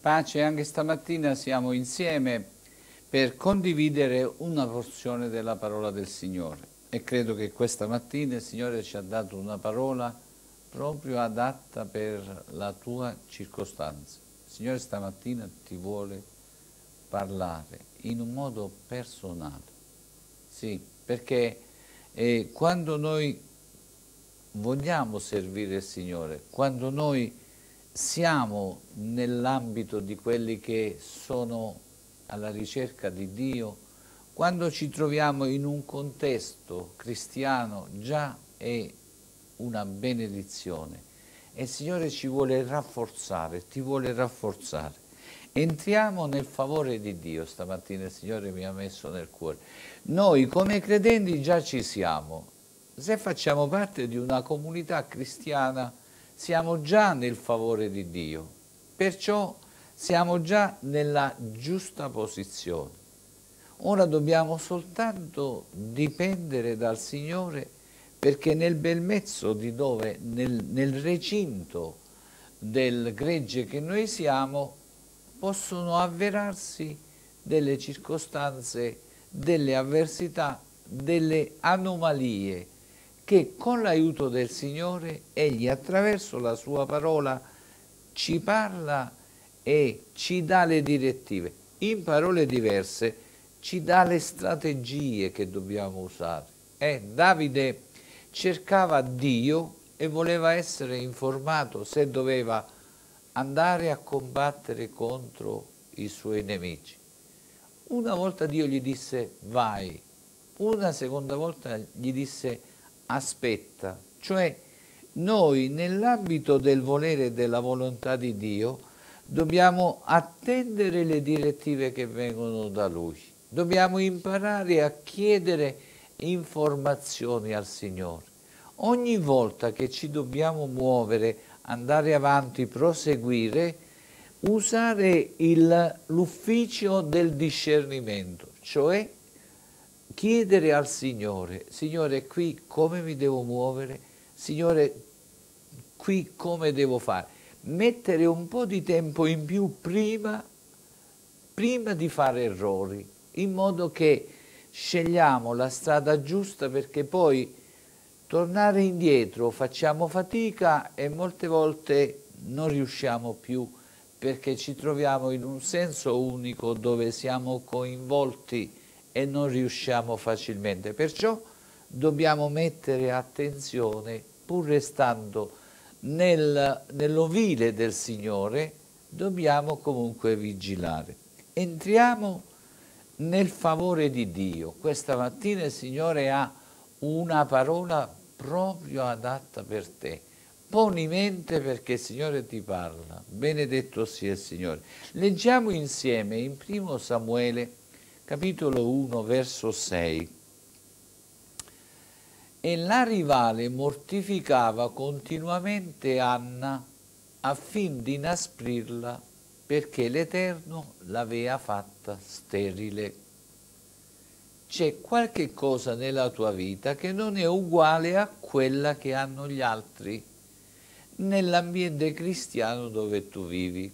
Pace, anche stamattina siamo insieme per condividere una porzione della parola del Signore e credo che questa mattina il Signore ci ha dato una parola proprio adatta per la tua circostanza. Il Signore stamattina ti vuole parlare in un modo personale, sì, perché quando noi vogliamo servire il Signore, quando noi siamo nell'ambito di quelli che sono alla ricerca di Dio, quando ci troviamo in un contesto cristiano, già è una benedizione e il Signore ci vuole rafforzare, ti vuole rafforzare. Entriamo nel favore di Dio, stamattina il Signore mi ha messo nel cuore. Noi come credenti già ci siamo, se facciamo parte di una comunità cristiana siamo già nel favore di Dio, perciò siamo già nella giusta posizione. Ora dobbiamo soltanto dipendere dal Signore, perché nel bel mezzo di dove, nel recinto del gregge che noi siamo, possono avverarsi delle circostanze, delle avversità, delle anomalie, che con l'aiuto del Signore, Egli attraverso la sua parola ci parla e ci dà le direttive. In parole diverse ci dà le strategie che dobbiamo usare. Davide cercava Dio e voleva essere informato se doveva andare a combattere contro i suoi nemici. Una volta Dio gli disse vai, una seconda volta gli disse aspetta, cioè noi nell'ambito del volere e della volontà di Dio dobbiamo attendere le direttive che vengono da Lui, dobbiamo imparare a chiedere informazioni al Signore. Ogni volta che ci dobbiamo muovere, andare avanti, proseguire, usare l'ufficio del discernimento, cioè chiedere al Signore, Signore qui come mi devo muovere, Signore qui come devo fare, mettere un po' di tempo in più prima di fare errori, in modo che scegliamo la strada giusta, perché poi tornare indietro facciamo fatica e molte volte non riusciamo più, perché ci troviamo in un senso unico dove siamo coinvolti e non riusciamo facilmente. Perciò dobbiamo mettere attenzione, pur restando nell'ovile del Signore, dobbiamo comunque vigilare. Entriamo nel favore di Dio. Questa mattina il Signore ha una parola proprio adatta per te. Poni mente, perché il Signore ti parla. Benedetto sia il Signore. Leggiamo insieme in 1 Samuele capitolo 1, verso 6. E la rivale mortificava continuamente Anna affin di inasprirla, perché l'Eterno l'aveva fatta sterile. C'è qualche cosa nella tua vita che non è uguale a quella che hanno gli altri nell'ambiente cristiano dove tu vivi.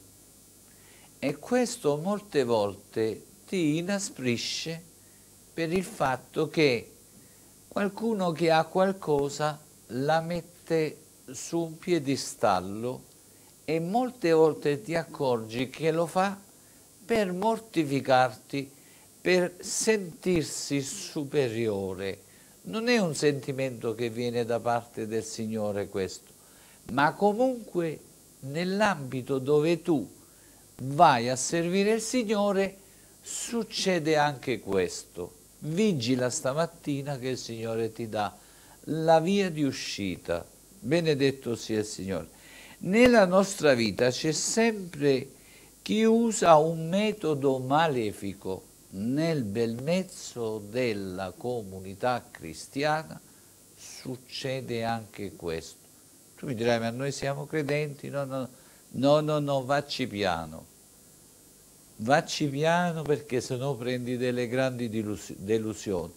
E questo molte volte ti inasprisce per il fatto che qualcuno che ha qualcosa la mette su un piedistallo e molte volte ti accorgi che lo fa per mortificarti, per sentirsi superiore. Non è un sentimento che viene da parte del Signore questo, ma comunque nell'ambito dove tu vai a servire il Signore succede anche questo. Vigila stamattina che il Signore ti dà la via di uscita. Benedetto sia il Signore. Nella nostra vita c'è sempre chi usa un metodo malefico. Nel bel mezzo della comunità cristiana succede anche questo. Tu mi dirai, ma noi siamo credenti? No, vacci piano. Vacci piano, perché sennò prendi delle grandi delusioni.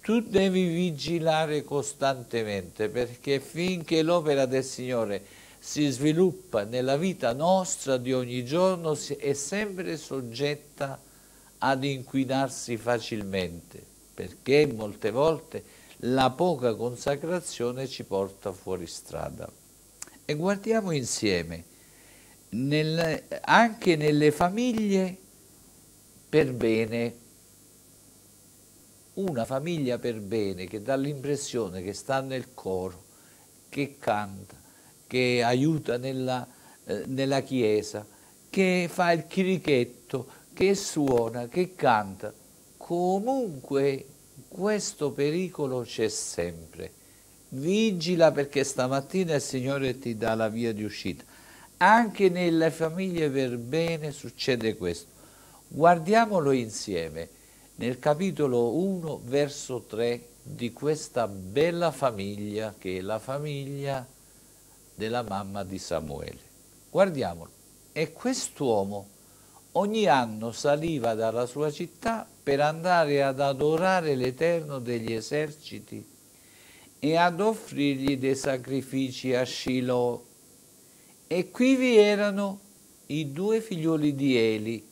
Tu devi vigilare costantemente, perché finché l'opera del Signore si sviluppa nella vita nostra di ogni giorno è sempre soggetta ad inquinarsi facilmente, perché molte volte la poca consacrazione ci porta fuori strada. E guardiamo insieme, anche nelle famiglie per bene, una famiglia per bene che dà l'impressione che sta nel coro, che canta, che aiuta nella chiesa, che fa il chirichetto, che suona, che canta. Comunque questo pericolo c'è sempre. Vigila, perché stamattina il Signore ti dà la via di uscita. Anche nelle famiglie per bene succede questo. Guardiamolo insieme nel capitolo 1 verso 3 di questa bella famiglia che è la famiglia della mamma di Samuele. Guardiamolo. E quest'uomo ogni anno saliva dalla sua città per andare ad adorare l'Eterno degli eserciti e ad offrirgli dei sacrifici a Shiloh. E qui vi erano i due figlioli di Eli,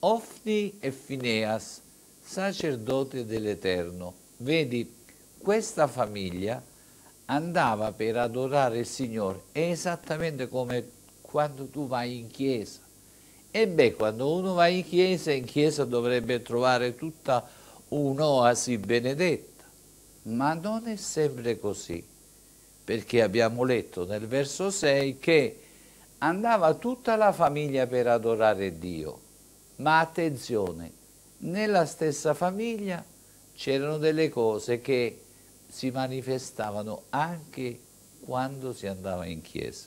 Ofni e Fineas, sacerdote dell'Eterno. Vedi, questa famiglia andava per adorare il Signore, è esattamente come quando tu vai in chiesa. E beh, quando uno va in chiesa dovrebbe trovare tutta un'oasi benedetta, ma non è sempre così, perché abbiamo letto nel verso 6 che andava tutta la famiglia per adorare Dio. Ma attenzione, nella stessa famiglia c'erano delle cose che si manifestavano anche quando si andava in chiesa.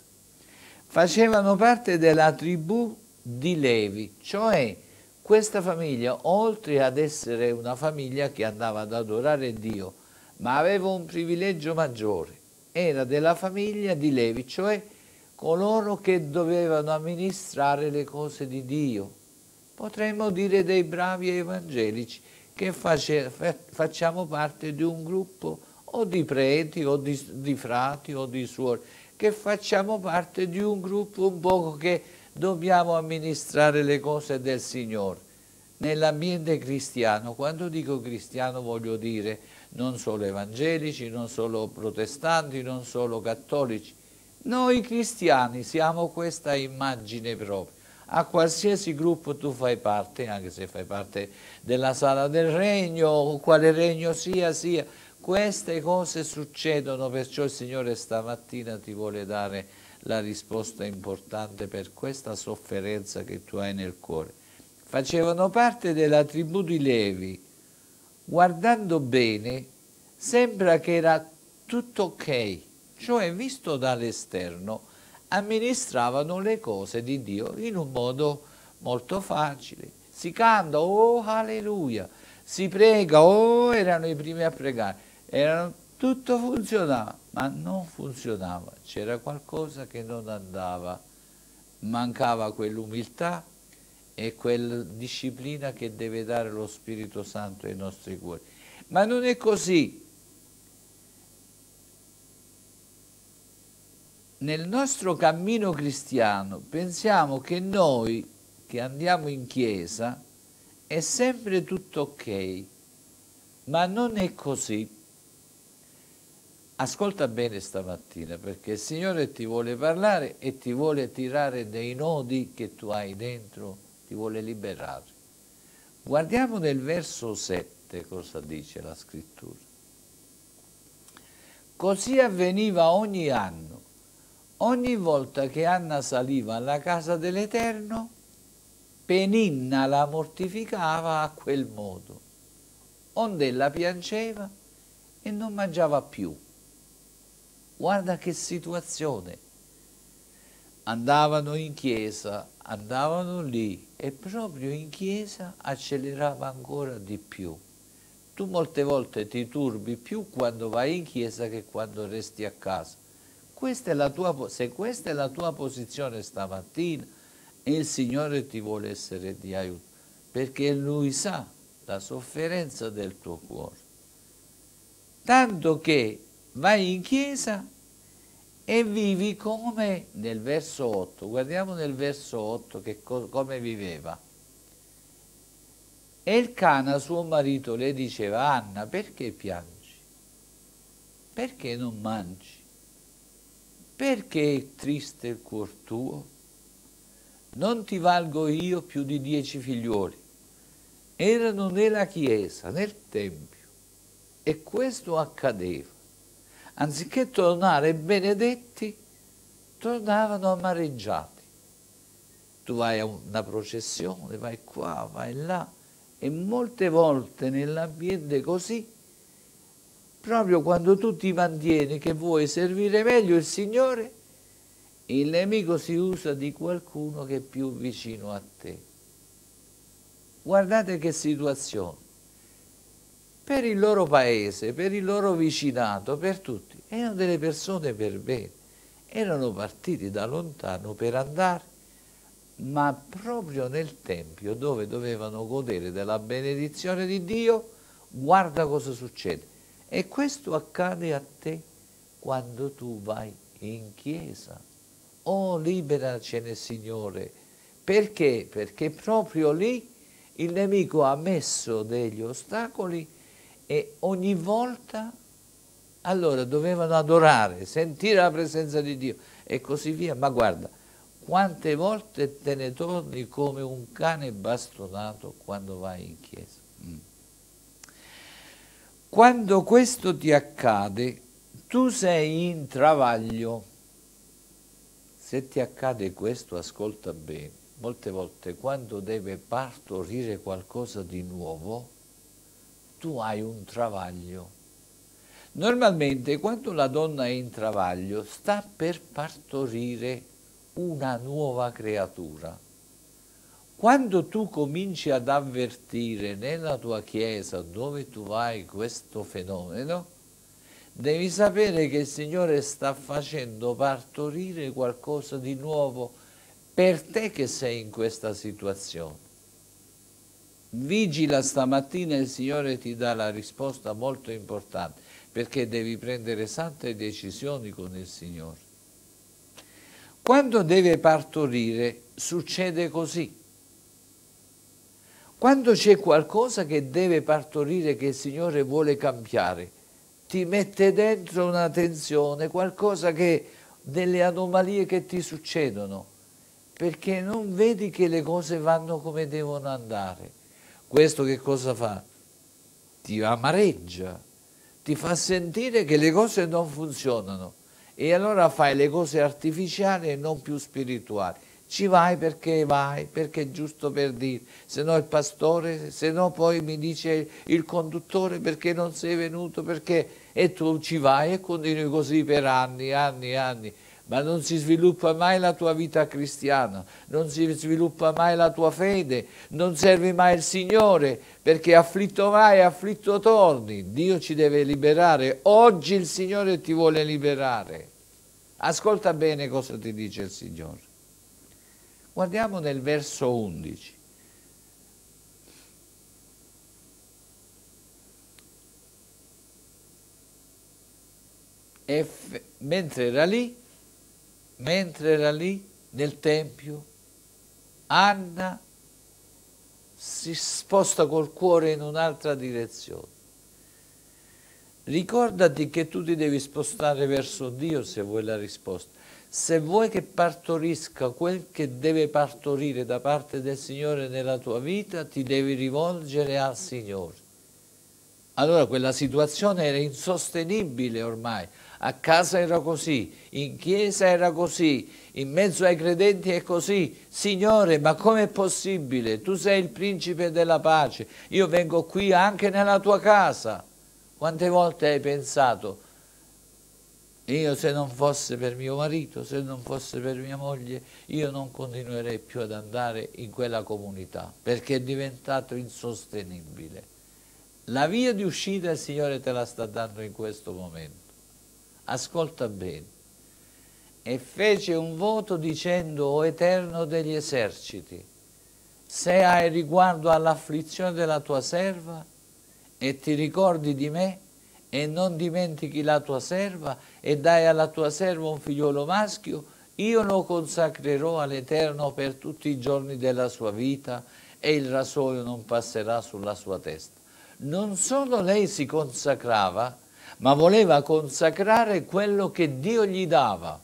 Facevano parte della tribù di Levi, cioè questa famiglia, oltre ad essere una famiglia che andava ad adorare Dio, ma aveva un privilegio maggiore, era della famiglia di Levi, cioè coloro che dovevano amministrare le cose di Dio. Potremmo dire dei bravi evangelici, che facciamo parte di un gruppo o di preti o di frati o di suore, che facciamo parte di un gruppo un poco che dobbiamo amministrare le cose del Signore. Nell'ambiente cristiano, quando dico cristiano voglio dire non solo evangelici, non solo protestanti, non solo cattolici. Noi cristiani siamo questa immagine propria. A qualsiasi gruppo tu fai parte, anche se fai parte della sala del regno, o quale regno sia, queste cose succedono, perciò il Signore stamattina ti vuole dare la risposta importante per questa sofferenza che tu hai nel cuore. Facevano parte della tribù di Levi. Guardando bene, sembra che era tutto ok, cioè visto dall'esterno, amministravano le cose di Dio in un modo molto facile. Si canta, oh alleluia, si prega, oh, erano i primi a pregare, tutto funzionava, ma non funzionava, c'era qualcosa che non andava, mancava quell'umiltà e quella disciplina che deve dare lo Spirito Santo ai nostri cuori. Ma non è così. Nel nostro cammino cristiano pensiamo che noi che andiamo in chiesa è sempre tutto ok, ma non è così. Ascolta bene stamattina, perché il Signore ti vuole parlare e ti vuole tirare dei nodi che tu hai dentro, ti vuole liberare. Guardiamo nel verso 7 cosa dice la Scrittura. Così avveniva ogni anno. Ogni volta che Anna saliva alla casa dell'Eterno, Peninna la mortificava a quel modo, onde la piangeva e non mangiava più. Guarda che situazione! Andavano in chiesa, andavano lì, e proprio in chiesa accelerava ancora di più. Tu molte volte ti turbi più quando vai in chiesa che quando resti a casa. Se questa è la tua posizione stamattina, il Signore ti vuole essere di aiuto, perché Lui sa la sofferenza del tuo cuore. Tanto che vai in chiesa e vivi come nel verso 8, guardiamo nel verso 8 che come viveva. E il Cana, suo marito, le diceva: Anna, perché piangi? Perché non mangi? Perché è triste il cuor tuo? Non ti valgo io più di 10 figlioli. Erano nella chiesa, nel tempio, e questo accadeva. Anziché tornare benedetti, tornavano amareggiati. Tu vai a una processione, vai qua, vai là, e molte volte nell'ambiente così, proprio quando tu ti mantieni che vuoi servire meglio il Signore, il nemico si usa di qualcuno che è più vicino a te. Guardate che situazione. Per il loro paese, per il loro vicinato, per tutti, erano delle persone per bene, erano partiti da lontano per andare, ma proprio nel Tempio, dove dovevano godere della benedizione di Dio, guarda cosa succede. E questo accade a te quando tu vai in chiesa. Oh, liberacene, Signore! Perché? Perché proprio lì il nemico ha messo degli ostacoli. E ogni volta, allora, dovevano adorare, sentire la presenza di Dio e così via. Ma guarda, quante volte te ne torni come un cane bastonato quando vai in chiesa. Quando questo ti accade, tu sei in travaglio. Se ti accade questo, ascolta bene. Molte volte, quando deve partorire qualcosa di nuovo, tu hai un travaglio. Normalmente quando la donna è in travaglio sta per partorire una nuova creatura. Quando tu cominci ad avvertire nella tua chiesa dove tu vai questo fenomeno, devi sapere che il Signore sta facendo partorire qualcosa di nuovo per te che sei in questa situazione. Vigila stamattina, il Signore ti dà la risposta molto importante, perché devi prendere sante decisioni con il Signore. Quando deve partorire succede così. Quando c'è qualcosa che deve partorire, che il Signore vuole cambiare, ti mette dentro una tensione, qualcosa che, delle anomalie che ti succedono, perché non vedi che le cose vanno come devono andare. Questo che cosa fa? Ti amareggia, ti fa sentire che le cose non funzionano e allora fai le cose artificiali e non più spirituali. Ci vai, perché è giusto per dire, se no il pastore, se no poi mi dice il conduttore perché non sei venuto, perché... E tu ci vai e continui così per anni, anni, anni. Ma non si sviluppa mai la tua vita cristiana, non si sviluppa mai la tua fede, non servi mai il Signore, perché afflitto vai, afflitto torni. Dio ci deve liberare, oggi il Signore ti vuole liberare. Ascolta bene cosa ti dice il Signore. Guardiamo nel verso 11. E mentre era lì nel Tempio, Anna si sposta col cuore in un'altra direzione. Ricordati che tu ti devi spostare verso Dio se vuoi la risposta. Se vuoi che partorisca quel che deve partorire da parte del Signore nella tua vita, ti devi rivolgere al Signore. Allora quella situazione era insostenibile ormai, a casa era così, in chiesa era così, in mezzo ai credenti è così. Signore, ma com'è possibile? Tu sei il principe della pace, io vengo qui anche nella tua casa. Quante volte hai pensato, io se non fosse per mio marito, se non fosse per mia moglie, io non continuerei più ad andare in quella comunità, perché è diventato insostenibile. La via di uscita il Signore te la sta dando in questo momento. Ascolta bene. E fece un voto dicendo: O Eterno degli eserciti, se hai riguardo all'afflizione della tua serva e ti ricordi di me e non dimentichi la tua serva e dai alla tua serva un figliolo maschio, io lo consacrerò all'Eterno per tutti i giorni della sua vita e il rasoio non passerà sulla sua testa. Non solo lei si consacrava, ma voleva consacrare quello che Dio gli dava.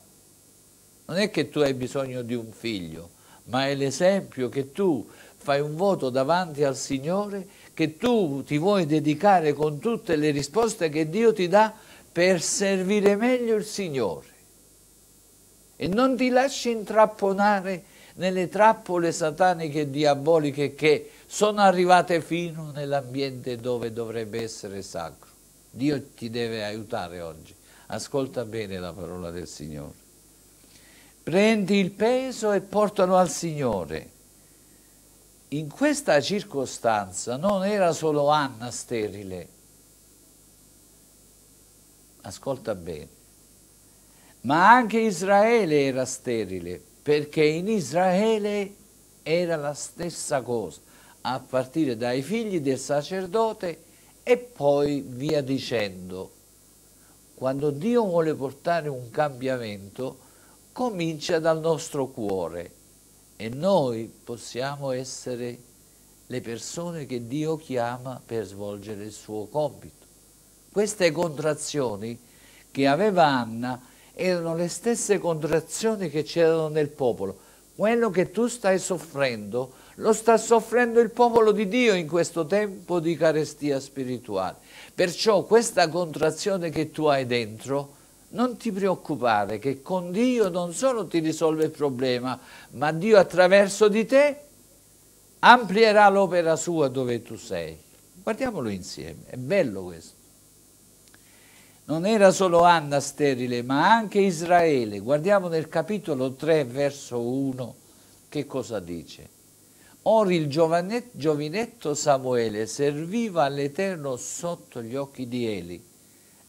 Non è che tu hai bisogno di un figlio, ma è l'esempio che tu fai un voto davanti al Signore, che tu ti vuoi dedicare con tutte le risposte che Dio ti dà per servire meglio il Signore. E non ti lasci intrapponare nelle trappole sataniche e diaboliche che sono arrivate fino nell'ambiente dove dovrebbe essere sacro. Dio ti deve aiutare oggi. Ascolta bene la parola del Signore. Prendi il peso e portalo al Signore. In questa circostanza non era solo Anna sterile. Ascolta bene. Ma anche Israele era sterile, perché in Israele era la stessa cosa, a partire dai figli del sacerdote e poi via dicendo. Quando Dio vuole portare un cambiamento, comincia dal nostro cuore e noi possiamo essere le persone che Dio chiama per svolgere il suo compito. Queste contrazioni che aveva Anna erano le stesse contrazioni che c'erano nel popolo. Quello che tu stai soffrendo lo sta soffrendo il popolo di Dio in questo tempo di carestia spirituale. Perciò questa contrazione che tu hai dentro, non ti preoccupare, che con Dio non solo ti risolve il problema, ma Dio attraverso di te amplierà l'opera sua dove tu sei. Guardiamolo insieme, è bello questo. Non era solo Anna sterile, ma anche Israele. Guardiamo nel capitolo 3, verso 1, che cosa dice. Or il giovinetto Samuele serviva all'Eterno sotto gli occhi di Eli.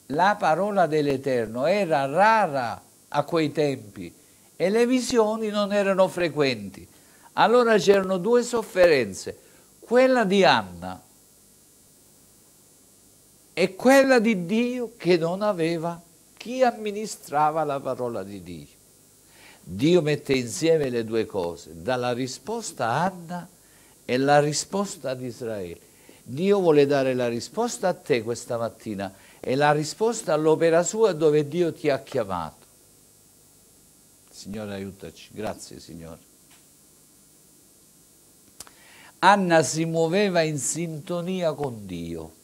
La parola dell'Eterno era rara a quei tempi e le visioni non erano frequenti. Allora c'erano due sofferenze, quella di Anna e quella di Dio che non aveva chi amministrava la parola di Dio. Dio mette insieme le due cose, dalla risposta a Anna e la risposta ad Israele. Dio vuole dare la risposta a te questa mattina e la risposta all'opera sua dove Dio ti ha chiamato. Signore, aiutaci. Grazie, Signore. Anna si muoveva in sintonia con Dio.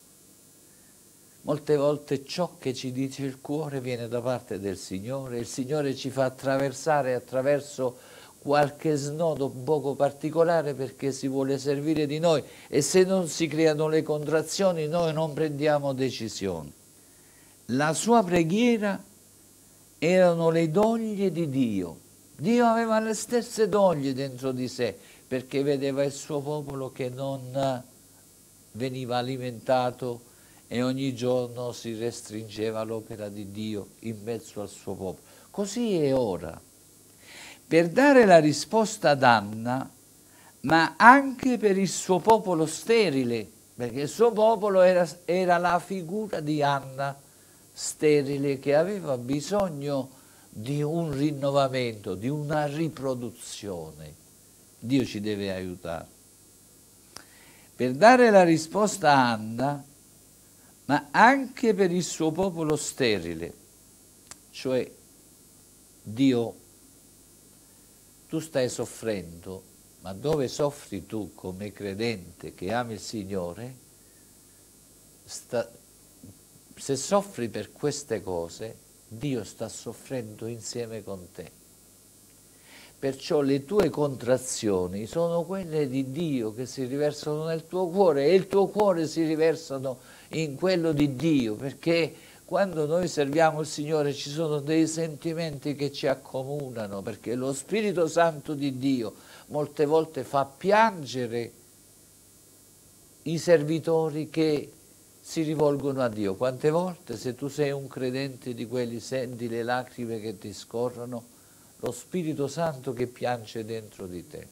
Molte volte ciò che ci dice il cuore viene da parte del Signore. Il Signore ci fa attraversare attraverso qualche snodo un poco particolare perché si vuole servire di noi, e se non si creano le contrazioni noi non prendiamo decisioni. La sua preghiera erano le doglie di Dio. Dio aveva le stesse doglie dentro di sé perché vedeva il suo popolo che non veniva alimentato e ogni giorno si restringeva l'opera di Dio in mezzo al suo popolo. Così è ora. Per dare la risposta ad Anna, ma anche per il suo popolo sterile, perché il suo popolo era la figura di Anna sterile che aveva bisogno di un rinnovamento, di una riproduzione. Dio ci deve aiutare. Per dare la risposta a Anna, ma anche per il suo popolo sterile, cioè Dio. Tu stai soffrendo, ma dove soffri tu come credente che ami il Signore? Se soffri per queste cose, Dio sta soffrendo insieme con te. Perciò le tue contrazioni sono quelle di Dio che si riversano nel tuo cuore e il tuo cuore si riversano in quello di Dio, perché quando noi serviamo il Signore ci sono dei sentimenti che ci accomunano, perché lo Spirito Santo di Dio molte volte fa piangere i servitori che si rivolgono a Dio. Quante volte, se tu sei un credente di quelli, senti le lacrime che ti scorrono, lo Spirito Santo che piange dentro di te.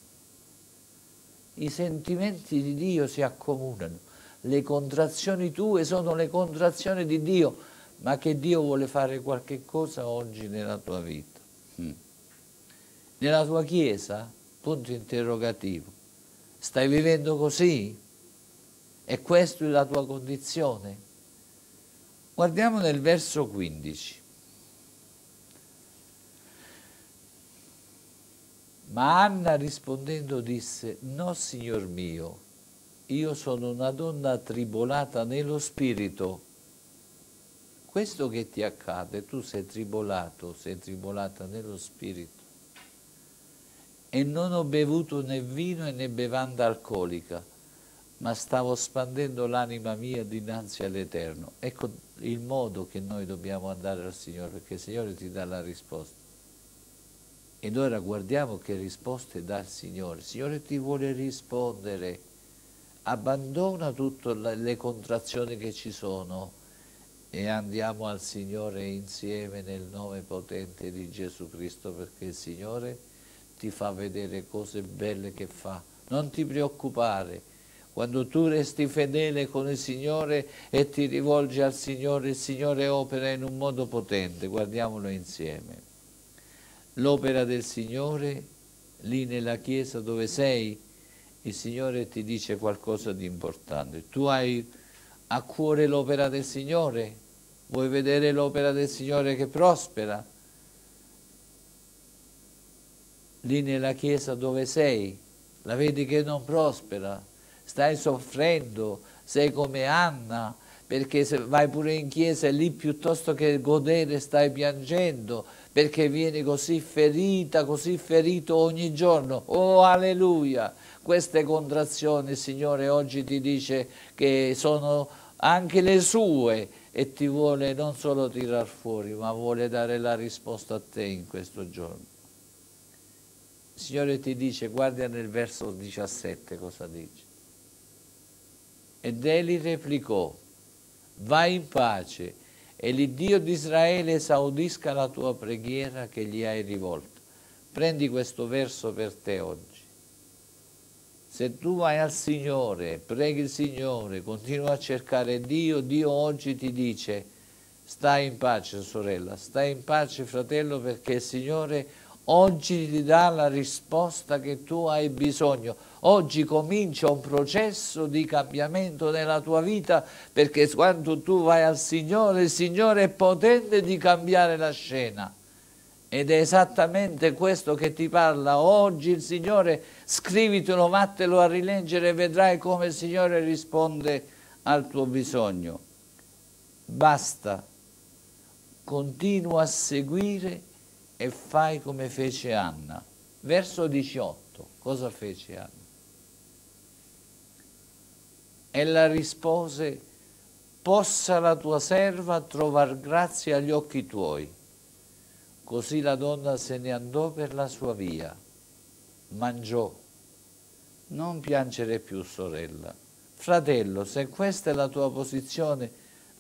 I sentimenti di Dio si accomunano. le contrazioni tue sono le contrazioni di Dio, ma che Dio vuole fare qualche cosa oggi nella tua vita, nella tua chiesa? Punto interrogativo. Stai vivendo così? E questa è la tua condizione? Guardiamo nel verso 15. Ma Anna rispondendo disse: no, signor mio, io sono una donna tribolata nello spirito. Questo che ti accade, tu sei tribolato, sei tribolata nello spirito. E non ho bevuto né vino né bevanda alcolica, ma stavo spandendo l'anima mia dinanzi all'Eterno. Ecco il modo che noi dobbiamo andare al Signore, perché il Signore ti dà la risposta. Ed ora guardiamo che risposte dà il Signore. Il Signore ti vuole rispondere. Abbandona tutte le contrazioni che ci sono e andiamo al Signore insieme nel nome potente di Gesù Cristo, perché il Signore ti fa vedere cose belle che fa. Non ti preoccupare. Quando tu resti fedele con il Signore e ti rivolgi al Signore, il Signore opera in un modo potente. Guardiamolo insieme. L'opera del Signore, lì nella chiesa dove sei, il Signore ti dice qualcosa di importante. Tu hai a cuore l'opera del Signore? Vuoi vedere l'opera del Signore che prospera? Lì nella chiesa dove sei, la vedi che non prospera, stai soffrendo, sei come Anna, perché se vai pure in chiesa e lì piuttosto che godere stai piangendo, perché vieni così ferita, così ferito ogni giorno. Oh, alleluia! Queste contrazioni, Signore, oggi ti dice che sono anche le sue e ti vuole non solo tirar fuori, ma vuole dare la risposta a te in questo giorno. Il Signore ti dice, guarda nel verso 17 cosa dice. Ed egli replicò: vai in pace, e l'Iddio di Israele esaudisca la tua preghiera che gli hai rivolto. Prendi questo verso per te oggi. Se tu vai al Signore, preghi il Signore, continua a cercare Dio, Dio oggi ti dice: stai in pace, sorella, stai in pace, fratello, perché il Signore oggi ti dà la risposta che tu hai bisogno. Oggi comincia un processo di cambiamento nella tua vita, perché quando tu vai al Signore, il Signore è potente di cambiare la scena. Ed è esattamente questo che ti parla oggi il Signore. Scrivitelo, vattelo a rileggere e vedrai come il Signore risponde al tuo bisogno. Basta, continua a seguire e fai come fece Anna. Verso 18, cosa fece Anna? Ella rispose: possa la tua serva trovar grazia agli occhi tuoi. Così la donna se ne andò per la sua via, mangiò. Non piangere più, sorella. Fratello, se questa è la tua posizione,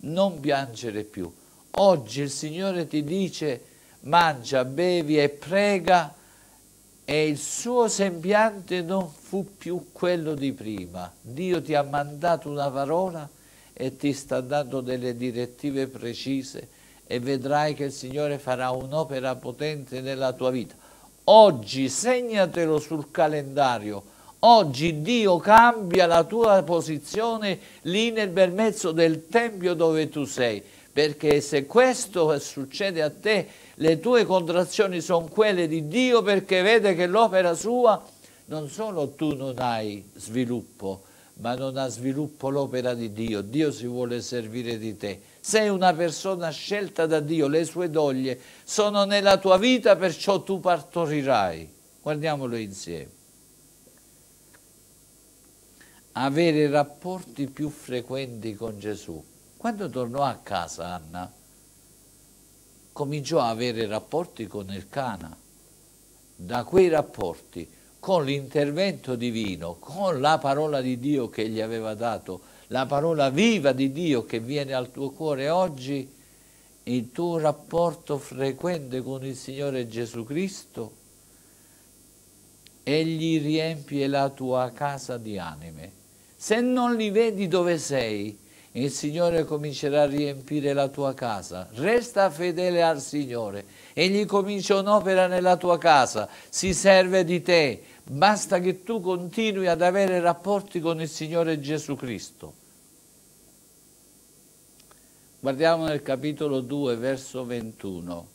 non piangere più. Oggi il Signore ti dice: mangia, bevi e prega, e il suo sembiante non fu più quello di prima. Dio ti ha mandato una parola e ti sta dando delle direttive precise e vedrai che il Signore farà un'opera potente nella tua vita. Oggi segnatelo sul calendario. Oggi Dio cambia la tua posizione lì nel bel mezzo del tempio dove tu sei. Perché se questo succede a te, le tue contrazioni sono quelle di Dio, perché vede che l'opera sua, non solo tu non hai sviluppo, ma non ha sviluppo l'opera di Dio. Dio si vuole servire di te. Sei una persona scelta da Dio, le sue doglie sono nella tua vita, perciò tu partorirai. Guardiamolo insieme. Avere rapporti più frequenti con Gesù. Quando tornò a casa Anna, cominciò a avere rapporti con il Cana. Da quei rapporti, con l'intervento divino, con la parola di Dio che gli aveva dato, la parola viva di Dio che viene al tuo cuore oggi, il tuo rapporto frequente con il Signore Gesù Cristo, egli riempie la tua casa di anime. Se non li vedi dove sei, il Signore comincerà a riempire la tua casa. Resta fedele al Signore. Egli comincia un'opera nella tua casa. Si serve di te. Basta che tu continui ad avere rapporti con il Signore Gesù Cristo. Guardiamo nel capitolo 2, verso 21.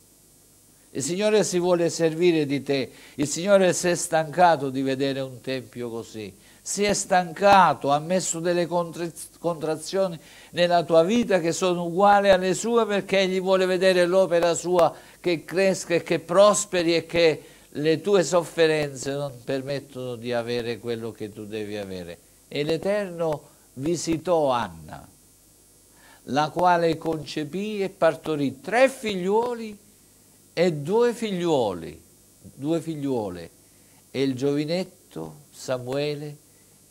Il Signore si vuole servire di te. Il Signore si è stancato di vedere un tempio così. Si è stancato, ha messo delle contrazioni nella tua vita che sono uguali alle sue, perché Egli vuole vedere l'opera sua che cresca e che prosperi, e che le tue sofferenze non permettono di avere quello che tu devi avere. E l'Eterno visitò Anna, la quale concepì e partorì 3 figliuoli e 2 figliuole, e il giovinetto Samuele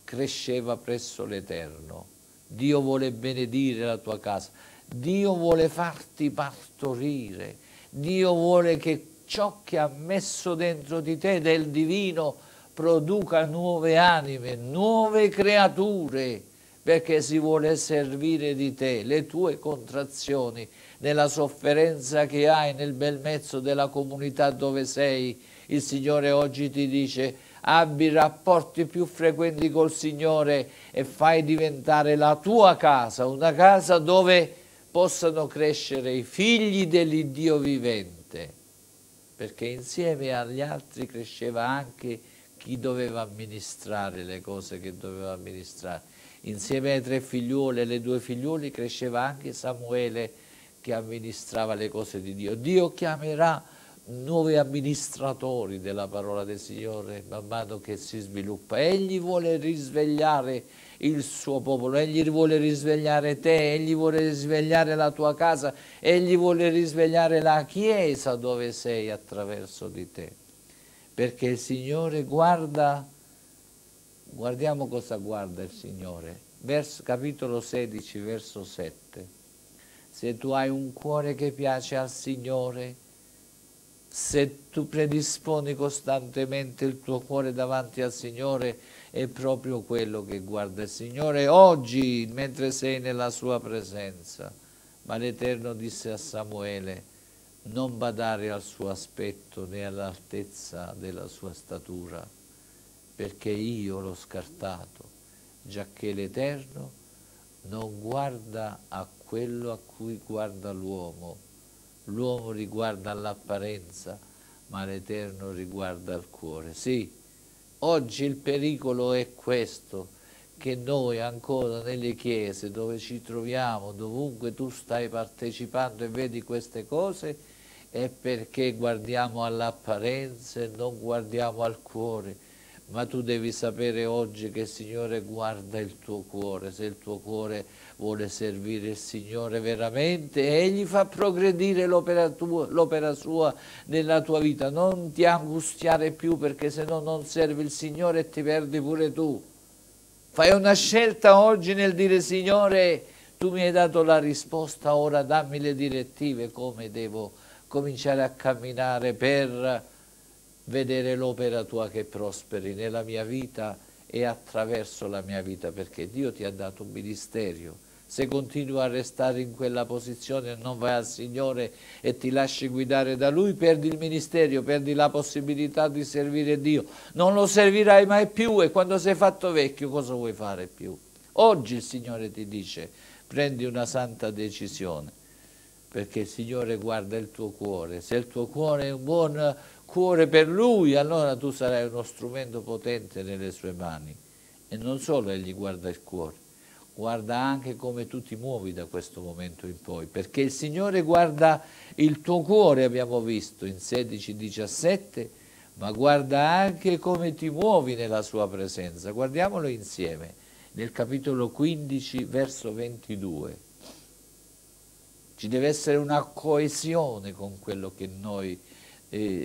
cresceva presso l'Eterno. Dio vuole benedire la tua casa, Dio vuole farti partorire, Dio vuole che ciò che ha messo dentro di te del divino produca nuove anime, nuove creature, perché si vuole servire di te. Le tue contrazioni, nella sofferenza che hai, nel bel mezzo della comunità dove sei, il Signore oggi ti dice: abbi rapporti più frequenti col Signore e fai diventare la tua casa una casa dove possano crescere i figli dell'Iddio vivente, perché insieme agli altri cresceva anche chi doveva amministrare le cose che doveva amministrare. Insieme ai 3 figliuoli e le 2 figliuole cresceva anche Samuele, che amministrava le cose di Dio. Dio chiamerà nuovi amministratori della parola del Signore man mano che si sviluppa. Egli vuole risvegliare il suo popolo, Egli vuole risvegliare te, Egli vuole risvegliare la tua casa, Egli vuole risvegliare la Chiesa dove sei attraverso di te. Perché il Signore guarda. Guardiamo cosa guarda il Signore. Capitolo 16, verso 7. Se tu hai un cuore che piace al Signore, se tu predisponi costantemente il tuo cuore davanti al Signore, è proprio quello che guarda il Signore oggi, mentre sei nella sua presenza. Ma l'Eterno disse a Samuele: non badare al suo aspetto né all'altezza della sua statura, perché io l'ho scartato, giacché l'Eterno non guarda a quello a cui guarda l'uomo. L'uomo riguarda all'apparenza, ma l'Eterno riguarda al cuore. Sì, oggi il pericolo è questo, che noi ancora nelle chiese dove ci troviamo, dovunque tu stai partecipando e vedi queste cose, è perché guardiamo all'apparenza e non guardiamo al cuore. Ma tu devi sapere oggi che il Signore guarda il tuo cuore. Se il tuo cuore vuole servire il Signore veramente, Egli fa progredire l'opera sua nella tua vita. Non ti angustiare più, perché se no non servi il Signore e ti perdi pure tu. Fai una scelta oggi nel dire: Signore, tu mi hai dato la risposta, ora dammi le direttive, come devo cominciare a camminare per vedere l'opera tua che prosperi nella mia vita e attraverso la mia vita, perché Dio ti ha dato un ministerio. Se continui a restare in quella posizione e non vai al Signore e ti lasci guidare da Lui, perdi il ministerio, perdi la possibilità di servire Dio. Non lo servirai mai più, e quando sei fatto vecchio cosa vuoi fare più? Oggi il Signore ti dice: prendi una santa decisione, perché il Signore guarda il tuo cuore. Se il tuo cuore è un buon cuore per Lui, allora tu sarai uno strumento potente nelle sue mani. E non solo Egli guarda il cuore, guarda anche come tu ti muovi da questo momento in poi, perché il Signore guarda il tuo cuore, abbiamo visto in 16-17, ma guarda anche come ti muovi nella sua presenza. Guardiamolo insieme nel capitolo 15, verso 22. Ci deve essere una coesione con quello che noi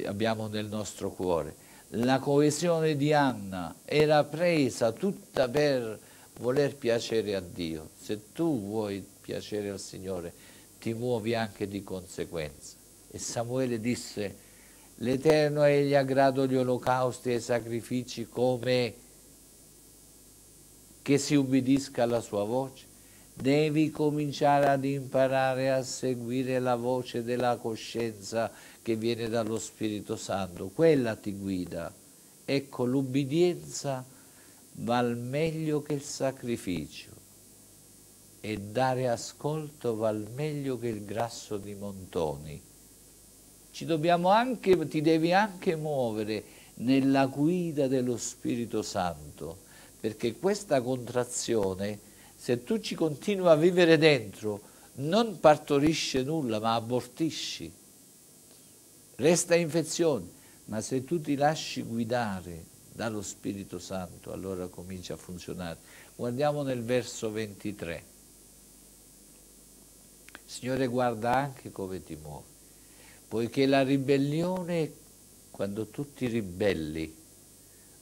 abbiamo nel nostro cuore. La coesione di Anna era presa tutta per voler piacere a Dio. Se tu vuoi piacere al Signore, ti muovi anche di conseguenza. E Samuele disse: l'Eterno egli ha grado gli olocausti e i sacrifici, come che si ubbidisca alla sua voce, devi cominciare ad imparare a seguire la voce della coscienza che viene dallo Spirito Santo. Quella ti guida. Ecco, l'ubbidienza val meglio che il sacrificio e dare ascolto val meglio che il grasso di montoni. Ci dobbiamo anche, ti devi anche muovere nella guida dello Spirito Santo, perché questa contrazione, se tu ci continui a vivere dentro, non partorisce nulla, ma abortisci, resta infezione. Ma se tu ti lasci guidare dallo Spirito Santo, allora comincia a funzionare. Guardiamo nel verso 23. Signore, guarda anche come ti muovi, poiché la ribellione, quando tu ti ribelli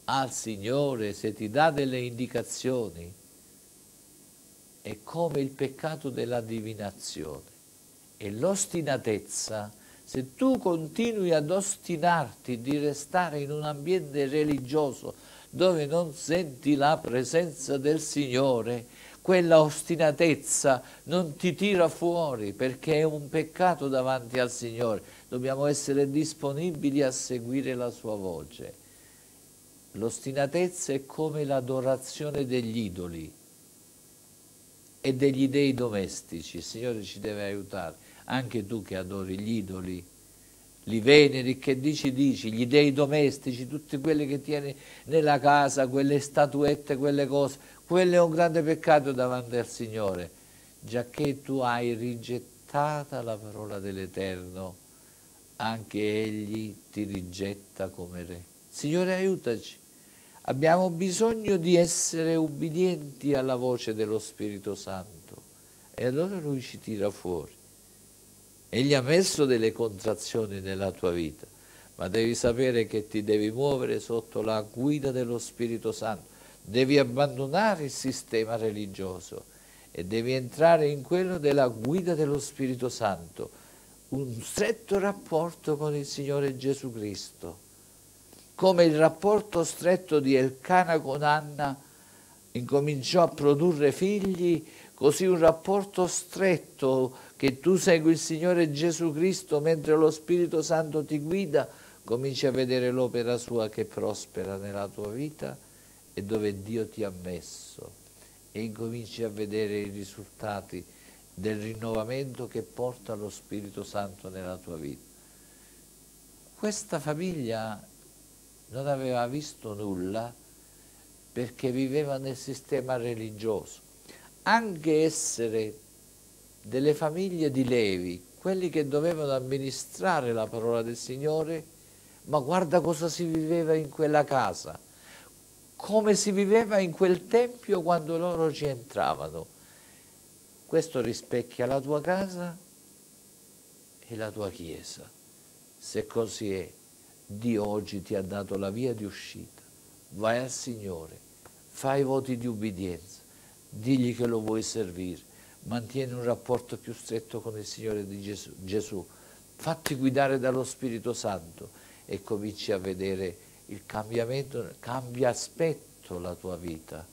al Signore, se ti dà delle indicazioni, è come il peccato della divinazione e l'ostinatezza. Se tu continui ad ostinarti di restare in un ambiente religioso dove non senti la presenza del Signore, quella ostinatezza non ti tira fuori, perché è un peccato davanti al Signore. Dobbiamo essere disponibili a seguire la sua voce. L'ostinatezza è come l'adorazione degli idoli e degli dei domestici. Il Signore ci deve aiutare. Anche tu che adori gli idoli, li veneri, che dici, gli dei domestici, tutti quelli che tieni nella casa, quelle statuette, quelle cose, quello è un grande peccato davanti al Signore, giacché tu hai rigettata la parola dell'Eterno, anche Egli ti rigetta come Re. Signore, aiutaci. Abbiamo bisogno di essere ubbidienti alla voce dello Spirito Santo, e allora Lui ci tira fuori. Egli ha messo delle contrazioni nella tua vita, ma devi sapere che ti devi muovere sotto la guida dello Spirito Santo, devi abbandonare il sistema religioso e devi entrare in quello della guida dello Spirito Santo, un stretto rapporto con il Signore Gesù Cristo, come il rapporto stretto di Elcana con Anna incominciò a produrre figli. Così un rapporto stretto, che tu segui il Signore Gesù Cristo mentre lo Spirito Santo ti guida, cominci a vedere l'opera sua che prospera nella tua vita e dove Dio ti ha messo, e incominci a vedere i risultati del rinnovamento che porta lo Spirito Santo nella tua vita. Questa famiglia non aveva visto nulla perché viveva nel sistema religioso. Anche essere delle famiglie di Levi, quelli che dovevano amministrare la parola del Signore, ma guarda cosa si viveva in quella casa, come si viveva in quel tempio quando loro ci entravano. Questo rispecchia la tua casa e la tua chiesa. Se così è, Dio oggi ti ha dato la via di uscita. Vai al Signore, fai voti di ubbidienza, digli che lo vuoi servire, mantieni un rapporto più stretto con il Signore di Gesù, fatti guidare dallo Spirito Santo e cominci a vedere il cambiamento. Cambia aspetto la tua vita.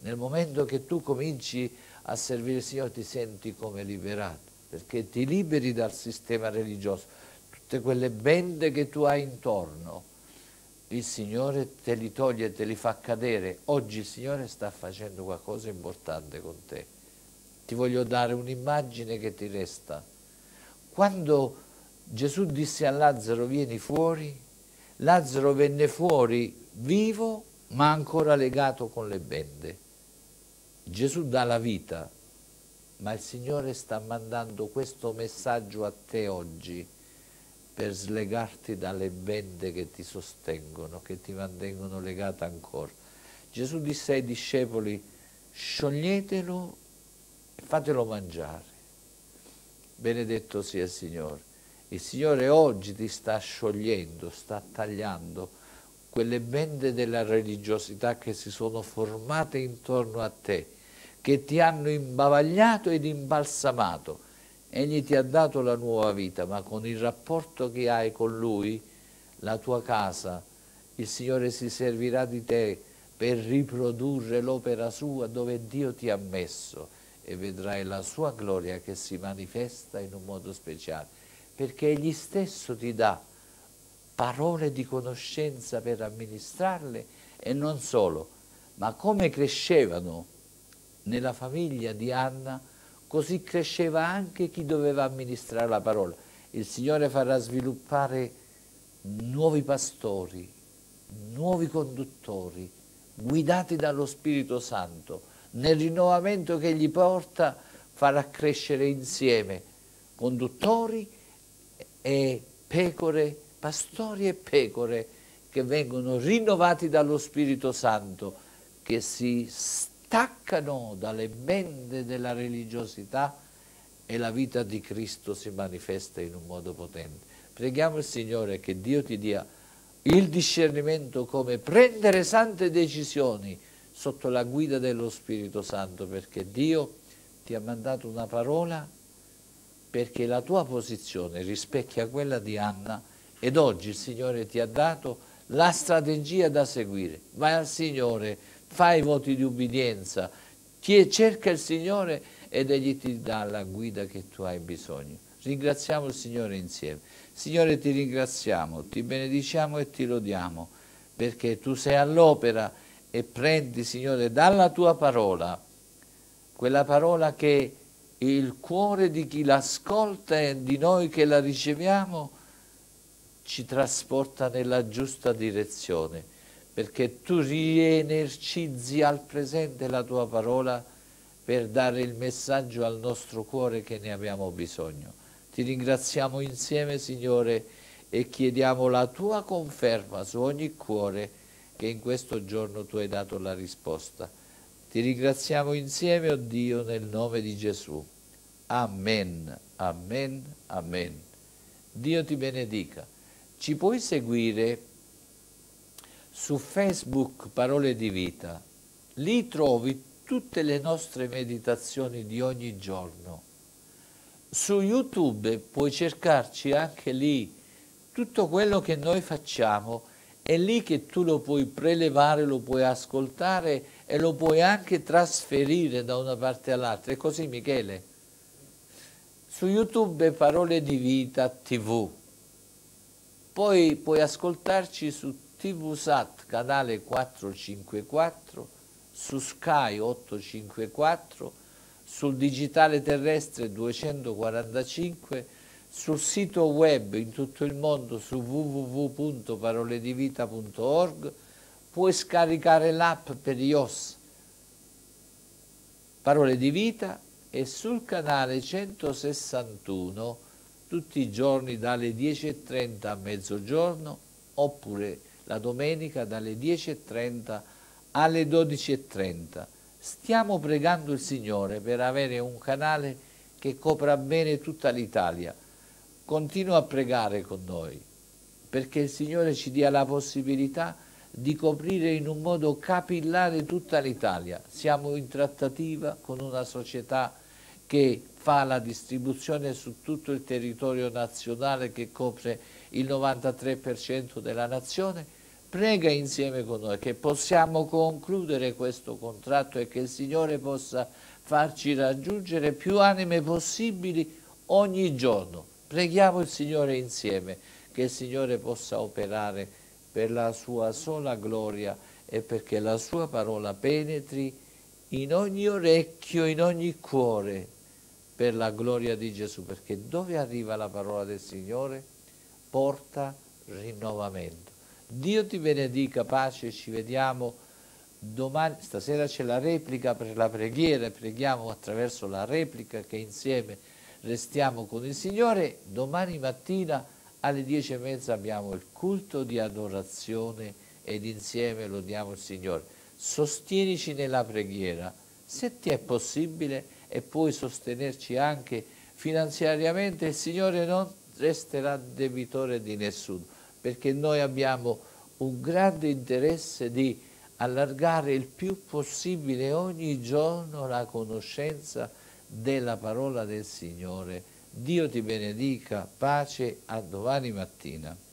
Nel momento che tu cominci a servire il Signore ti senti come liberato, perché ti liberi dal sistema religioso, tutte quelle bende che tu hai intorno. Il Signore te li toglie, te li fa cadere. Oggi il Signore sta facendo qualcosa di importante con te. Ti voglio dare un'immagine che ti resta. Quando Gesù disse a Lazzaro vieni fuori, Lazzaro venne fuori vivo ma ancora legato con le bende. Gesù dà la vita, ma il Signore sta mandando questo messaggio a te oggi, per slegarti dalle bende che ti sostengono, che ti mantengono legata ancora. Gesù disse ai discepoli, scioglietelo e fatelo mangiare. Benedetto sia il Signore. Il Signore oggi ti sta sciogliendo, sta tagliando quelle bende della religiosità che si sono formate intorno a te, che ti hanno imbavagliato ed imbalsamato. Egli ti ha dato la nuova vita, ma con il rapporto che hai con Lui, la tua casa, il Signore si servirà di te per riprodurre l'opera sua dove Dio ti ha messo, e vedrai la sua gloria che si manifesta in un modo speciale, perché Egli stesso ti dà parole di conoscenza per amministrarle, e non solo, ma come crescevano nella famiglia di Anna, così cresceva anche chi doveva amministrare la parola. Il Signore farà sviluppare nuovi pastori, nuovi conduttori, guidati dallo Spirito Santo. Nel rinnovamento che Egli porta farà crescere insieme conduttori e pecore, pastori e pecore che vengono rinnovati dallo Spirito Santo, che si staccano dalle bende della religiosità, e la vita di Cristo si manifesta in un modo potente. Preghiamo il Signore che Dio ti dia il discernimento come prendere sante decisioni sotto la guida dello Spirito Santo, perché Dio ti ha mandato una parola, perché la tua posizione rispecchia quella di Anna, ed oggi il Signore ti ha dato la strategia da seguire. Vai al Signore, fai voti di ubbidienza, cerca il Signore ed Egli ti dà la guida che tu hai bisogno. Ringraziamo il Signore insieme. Signore, ti ringraziamo, ti benediciamo e ti lodiamo, perché tu sei all'opera e prendi, Signore, dalla tua parola, quella parola che il cuore di chi l'ascolta e di noi che la riceviamo ci trasporta nella giusta direzione, perché tu rienergizzi al presente la tua parola per dare il messaggio al nostro cuore che ne abbiamo bisogno. Ti ringraziamo insieme, Signore, e chiediamo la tua conferma su ogni cuore che in questo giorno tu hai dato la risposta. Ti ringraziamo insieme, oh Dio, nel nome di Gesù. Amen, amen, amen. Dio ti benedica. Ci puoi seguire su Facebook Parole di Vita. Lì trovi tutte le nostre meditazioni di ogni giorno. Su YouTube puoi cercarci anche lì, tutto quello che noi facciamo è lì che tu lo puoi prelevare, lo puoi ascoltare e lo puoi anche trasferire da una parte all'altra. È così, Michele? Su YouTube Parole di Vita TV. Poi puoi ascoltarci su TivùSat canale 454, su Sky 854, sul digitale terrestre 245, sul sito web in tutto il mondo su www.paroledivita.org. puoi scaricare l'app per iOS Parole di Vita, e sul canale 161 tutti i giorni dalle 10:30 a mezzogiorno, oppure la domenica dalle 10:30 alle 12:30. Stiamo pregando il Signore per avere un canale che copra bene tutta l'Italia. Continua a pregare con noi, perché il Signore ci dia la possibilità di coprire in un modo capillare tutta l'Italia. Siamo in trattativa con una società che fa la distribuzione su tutto il territorio nazionale, che copre il 93% della nazione. Prega insieme con noi che possiamo concludere questo contratto e che il Signore possa farci raggiungere più anime possibili ogni giorno. Preghiamo il Signore insieme che il Signore possa operare per la sua sola gloria e perché la sua parola penetri in ogni orecchio, in ogni cuore, per la gloria di Gesù, perché dove arriva la parola del Signore porta rinnovamento. Dio ti benedica, pace, ci vediamo domani. Stasera c'è la replica per la preghiera, preghiamo attraverso la replica che insieme restiamo con il Signore. Domani mattina alle 10:30 abbiamo il culto di adorazione ed insieme lodiamo il Signore. Sostienici nella preghiera, se ti è possibile, e puoi sostenerci anche finanziariamente. Il Signore non resterà debitore di nessuno, perché noi abbiamo un grande interesse di allargare il più possibile ogni giorno la conoscenza della parola del Signore. Dio ti benedica, pace, a domani mattina.